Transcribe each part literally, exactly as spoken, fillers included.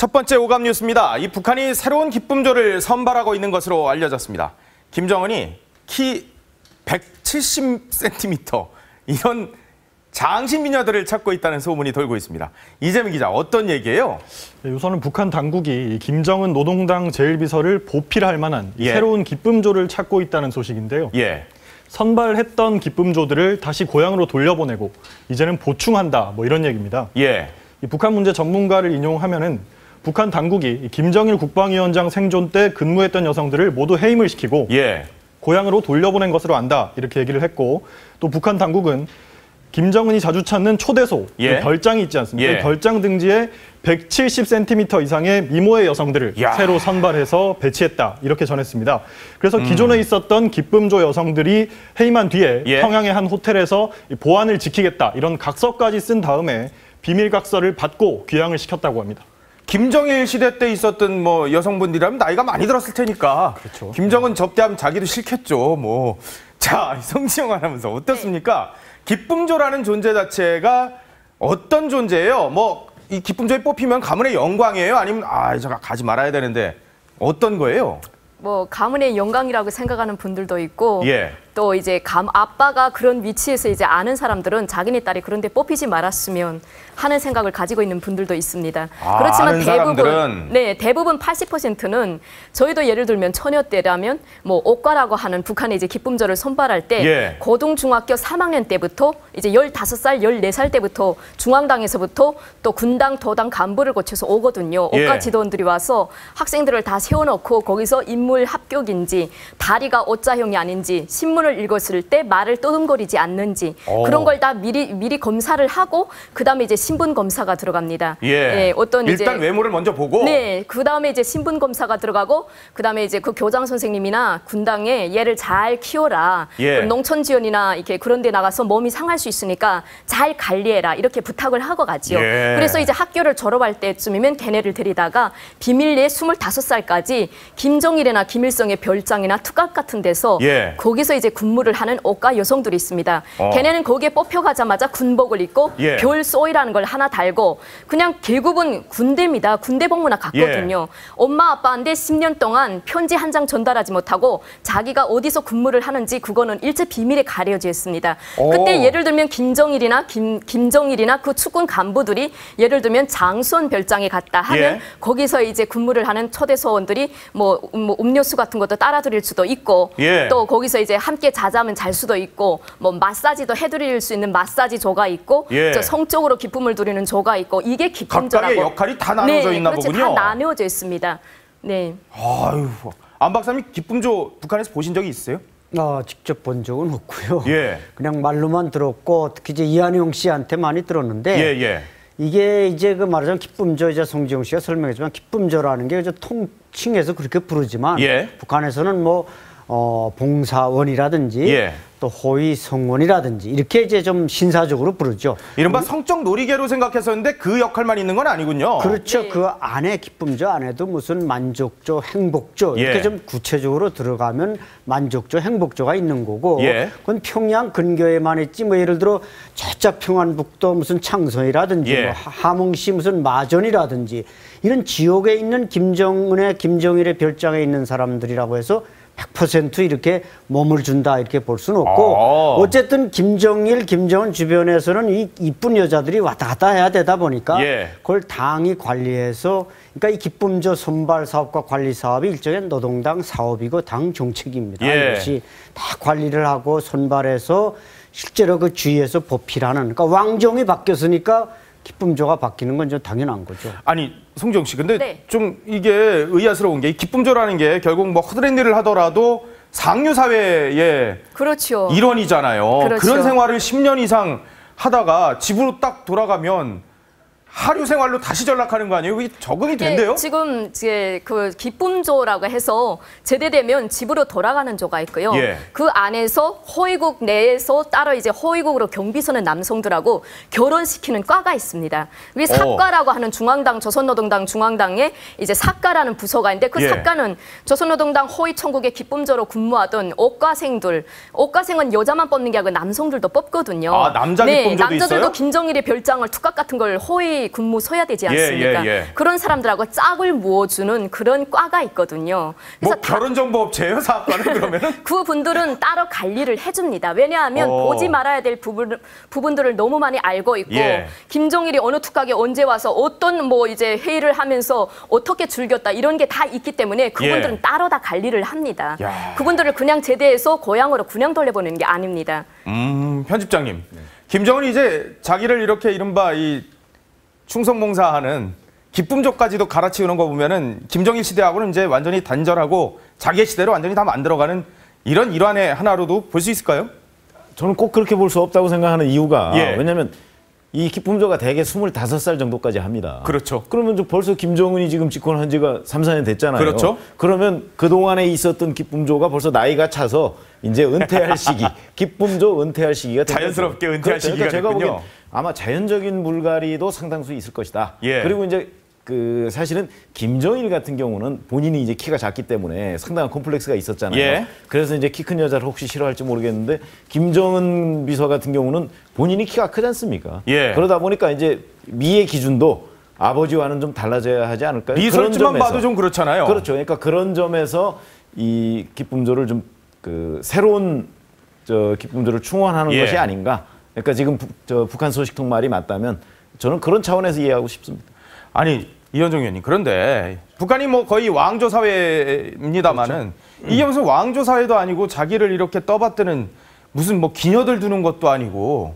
첫 번째 오감 뉴스입니다. 이 북한이 새로운 기쁨조를 선발하고 있는 것으로 알려졌습니다. 김정은이 키 백칠십 센티미터 이런 장신 미녀들을 찾고 있다는 소문이 돌고 있습니다. 이재민 기자, 어떤 얘기예요? 네, 우선은 북한 당국이 김정은 노동당 제일 비서를 보필할 만한 예. 새로운 기쁨조를 찾고 있다는 소식인데요. 예. 선발했던 기쁨조들을 다시 고향으로 돌려보내고 이제는 보충한다, 뭐 이런 얘기입니다. 예. 이 북한 문제 전문가를 인용하면은 북한 당국이 김정일 국방위원장 생존 때 근무했던 여성들을 모두 해임을 시키고 예. 고향으로 돌려보낸 것으로 안다, 이렇게 얘기를 했고, 또 북한 당국은 김정은이 자주 찾는 초대소, 예. 별장이 있지 않습니까? 예. 별장 등지에 백칠십 센티미터 이상의 미모의 여성들을 야. 새로 선발해서 배치했다, 이렇게 전했습니다. 그래서 음. 기존에 있었던 기쁨조 여성들이 해임한 뒤에 예. 평양의 한 호텔에서 보안을 지키겠다, 이런 각서까지 쓴 다음에 비밀 각서를 받고 귀향을 시켰다고 합니다. 김정일 시대 때 있었던 뭐 여성분들이라면 나이가 많이 들었을 테니까 그렇죠. 김정은 접대하면 자기도 싫겠죠. 뭐 자, 송지영 아나운서 어떻습니까? 기쁨조라는 존재 자체가 어떤 존재예요? 뭐 이 기쁨조에 뽑히면 가문의 영광이에요? 아니면 아, 제가 가지 말아야 되는데 어떤 거예요? 뭐 가문의 영광이라고 생각하는 분들도 있고 예. 또 이제 감 아빠가 그런 위치에서 이제 아는 사람들은 자기네 딸이 그런데 뽑히지 말았으면 하는 생각을 가지고 있는 분들도 있습니다. 아, 그렇지만 대부분 사람들은... 네 대부분 팔십 퍼센트는 저희도 예를 들면 처녀 때라면 뭐 옥과라고 하는 북한의 이제 기쁨조를 선발할 때 예. 고등 중학교 삼 학년 때부터 이제 열다섯 살, 열네 살 때부터 중앙당에서부터 또 군당, 도당 간부를 거쳐서 오거든요. 옥과 예. 지도원들이 와서 학생들을 다 세워놓고 거기서 인물 합격인지 다리가 오자형이 아닌지 신문을 읽었을 때 말을 떠듬거리지 않는지 오. 그런 걸 다 미리 미리 검사를 하고 그다음에 이제 신분 검사가 들어갑니다. 예. 예 어떤 일단 이제, 외모를 먼저 보고 네. 그다음에 이제 신분 검사가 들어가고 그다음에 이제 그 교장 선생님이나 군당에 얘를 잘 키워라. 예. 농촌 지원이나 이렇게 그런 데 나가서 몸이 상할 수 있으니까 잘 관리해라. 이렇게 부탁을 하고 가지요. 예. 그래서 이제 학교를 졸업할 때쯤이면 걔네를 데리다가 비밀리에 스물다섯 살까지 김정일이나 김일성의 별장이나 투각 같은 데서 예. 거기서 이제 군무를 하는 옥가 여성들이 있습니다. 어. 걔네는 거기에 뽑혀가자마자 군복을 입고 예. 별소이라는 걸 하나 달고 그냥 결국은 군대입니다. 군대복무나 같거든요. 예. 엄마 아빠한테 십 년 동안 편지 한 장 전달하지 못하고 자기가 어디서 군무를 하는지 그거는 일제 비밀에 가려져 있습니다. 오. 그때 예를 들면 김정일이나 김, 김정일이나 그 축군 간부들이 예를 들면 장수원 별장에 갔다 하면 예. 거기서 이제 군무를 하는 초대소원들이 뭐, 뭐 음료수 같은 것도 따라드릴 수도 있고 예. 또 거기서 이제 한 함께 자자면 잘 수도 있고 뭐 마사지도 해드릴 수 있는 마사지 조가 있고 예. 저 성적으로 기쁨을 누리는 조가 있고 이게 기쁨조라고 각각의 역할이 다 나눠져 네, 있나 그렇지, 보군요. 다 나누어져 있습니다. 네. 아유, 안 박사님 기쁨조 북한에서 보신 적이 있어요? 아, 직접 본 적은 없고요. 예. 그냥 말로만 들었고 특히 이제 이한용 씨한테 많이 들었는데 예, 예. 이게 이제 그 말하자면 기쁨조 이제 송지용 씨가 설명했지만 기쁨조라는 게 이제 통칭해서 그렇게 부르지만 예. 북한에서는 뭐 어, 봉사원이라든지 예. 또 호위성원이라든지 이렇게 이제 좀 신사적으로 부르죠. 이른바 성적 놀이개로 생각했었는데 그 역할만 있는 건 아니군요. 그렇죠. 네. 그 안에 기쁨조 안에도 무슨 만족조, 행복조 이렇게 예. 좀 구체적으로 들어가면 만족조, 행복조가 있는 거고 예. 그건 평양 근교에만 있지 뭐 예를 들어 저쪽 평안북도 무슨 창성이라든지 예. 뭐 하몽시 무슨 마전이라든지 이런 지역에 있는 김정은의 김정일의 별장에 있는 사람들이라고 해서 백 퍼센트 이렇게 몸을 준다 이렇게 볼 수는 없고 아 어쨌든 김정일, 김정은 주변에서는 이 이쁜 여자들이 왔다 갔다 해야 되다 보니까 예. 그걸 당이 관리해서 그러니까 이 기쁨조 선발 사업과 관리 사업이 일종의 노동당 사업이고 당 정책입니다. 예. 이것이 다 관리를 하고 선발해서 실제로 그 주위에서 보필하는 그러니까 왕정이 바뀌었으니까 기쁨조가 바뀌는 건 좀 당연한 거죠. 아니 송지영 씨, 근데 네. 좀 이게 의아스러운 게 기쁨조라는 게 결국 뭐 허드렛 일을 하더라도 상류 사회의 그렇죠. 일원이잖아요. 그렇죠. 그런 생활을 십 년 이상 하다가 집으로 딱 돌아가면 하류 생활로 다시 전락하는 거 아니에요? 이게 적응이 된대요? 지금 이제 그 기쁨조라고 해서 제대되면 집으로 돌아가는 조가 있고요. 예. 그 안에서 호위국 내에서 따로 이제 호위국으로 경비서는 남성들하고 결혼시키는 과가 있습니다. 이게 삽과라고 하는 중앙당 조선노동당 중앙당에 이제 삽과라는 부서가 있는데 그 예. 삽과는 조선노동당 호위천국의 기쁨조로 근무하던 옥과생들, 옥과생은 여자만 뽑는 게 아니고 남성들도 뽑거든요. 아 남자 기쁨조도 네, 남자들도 있어요? 남자들도 김정일의 별장을 투각 같은 걸 호위 같이 군무 서야 되지 않습니까? 예, 예, 예. 그런 사람들하고 짝을 모아주는 그런 과가 있거든요. 그래서 뭐 결혼정보업체예요, 사업과는 그러면? 그 분들은 따로 관리를 해줍니다. 왜냐하면 어... 보지 말아야 될 부분, 부분들을 너무 많이 알고 있고 예. 김정일이 어느 특각에 언제 와서 어떤 뭐 이제 회의를 하면서 어떻게 즐겼다 이런 게 다 있기 때문에 그분들은 예. 따로 다 관리를 합니다. 야... 그분들을 그냥 제대해서 고향으로 그냥 돌려보내는 게 아닙니다. 음, 편집장님. 네. 김정은이 이제 자기를 이렇게 이른바 이 충성봉사하는 기쁨조까지도 갈아치우는 거 보면은 김정일 시대하고는 이제 완전히 단절하고 자기의 시대로 완전히 다 만들어가는 이런 일환의 하나로도 볼 수 있을까요? 저는 꼭 그렇게 볼 수 없다고 생각하는 이유가 예. 왜냐하면 이 기쁨조가 대개 스물다섯 살 정도까지 합니다. 그렇죠. 그러면 벌써 김정은이 지금 집권한 지가 삼, 사 년 됐잖아요. 그렇죠. 그러면 그동안에 있었던 기쁨조가 벌써 나이가 차서 이제 은퇴할 시기, 기쁨조 은퇴할 시기가 자연스럽게 됐죠. 은퇴할 그렇죠. 시기가 그러니까 됐군요. 제가 보기엔 아마 자연적인 물갈이도 상당수 있을 것이다. 예. 그리고 이제 그 사실은 김정일 같은 경우는 본인이 이제 키가 작기 때문에 상당한 콤플렉스가 있었잖아요. 예. 그래서 이제 키 큰 여자를 혹시 싫어할지 모르겠는데 김정은 비서 같은 경우는 본인이 키가 크지 않습니까? 예. 그러다 보니까 이제 미의 기준도 아버지와는 좀 달라져야 하지 않을까요? 미 설지만 봐도 좀 그렇잖아요. 그렇죠. 그러니까 그런 점에서 이 기쁨조를 좀 그 새로운 저 기쁨조를 충원하는 예. 것이 아닌가. 그러니까 지금 부, 저 북한 소식통 말이 맞다면 저는 그런 차원에서 이해하고 싶습니다. 아니. 이현종 의원님, 그런데 북한이 뭐 거의 왕조 사회입니다마는 그렇죠. 이게 무슨 왕조 사회도 아니고 자기를 이렇게 떠받드는 무슨 뭐 기녀들 두는 것도 아니고.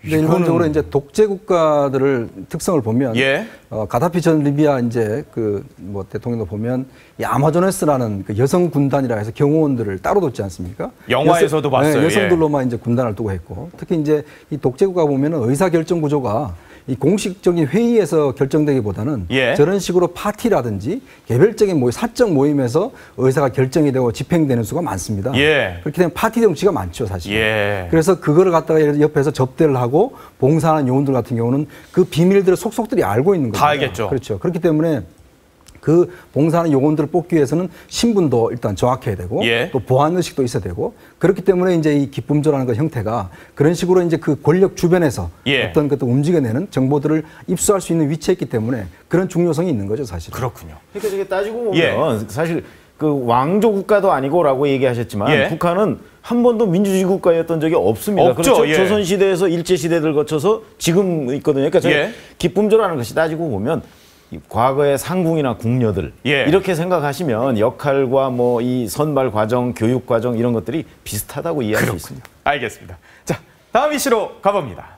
근데 일본적으로 이제 독재 국가들을 특성을 보면 예. 어, 가다피 전 리비아 이제 그 뭐 대통령도 보면 이 아마조네스라는 그 여성 군단이라 해서 경호원들을 따로 뒀지 않습니까? 영화에서도 여성, 봤어요. 네, 여성들로만 예. 이제 군단을 두고 했고 특히 이제 이 독재 국가 보면은 의사 결정 구조가 이 공식적인 회의에서 결정되기보다는 예. 저런 식으로 파티라든지 개별적인 모임, 사적 모임에서 의사가 결정이 되고 집행되는 수가 많습니다. 예. 그렇게 되면 파티 정치가 많죠, 사실. 예. 그래서 그거를 갖다가 옆에서 접대를 하고 봉사하는 요원들 같은 경우는 그 비밀들을 속속들이 알고 있는 거죠. 다 알겠죠. 그렇죠. 그렇기 때문에 그 봉사하는 요원들을 뽑기 위해서는 신분도 일단 정확해야 되고 예. 또 보안 의식도 있어야 되고 그렇기 때문에 이제 이 기쁨조라는 그 형태가 그런 식으로 이제 그 권력 주변에서 예. 어떤 것도 움직여내는 정보들을 입수할 수 있는 위치에 있기 때문에 그런 중요성이 있는 거죠, 사실. 그렇군요. 그러니까 이게 따지고 보면 예. 사실 그 왕조 국가도 아니고라고 얘기하셨지만 예. 북한은 한 번도 민주주의 국가였던 적이 없습니다. 없죠. 그렇죠. 예. 조선 시대에서 일제 시대를 거쳐서 지금 있거든요. 그러니까 예. 기쁨조라는 것이 따지고 보면. 과거의 상궁이나 궁녀들 예. 이렇게 생각하시면 역할과 뭐 이 선발 과정, 교육 과정 이런 것들이 비슷하다고 이해할 그렇군요. 수 있습니다. 알겠습니다. 자, 다음 이슈로 가봅니다.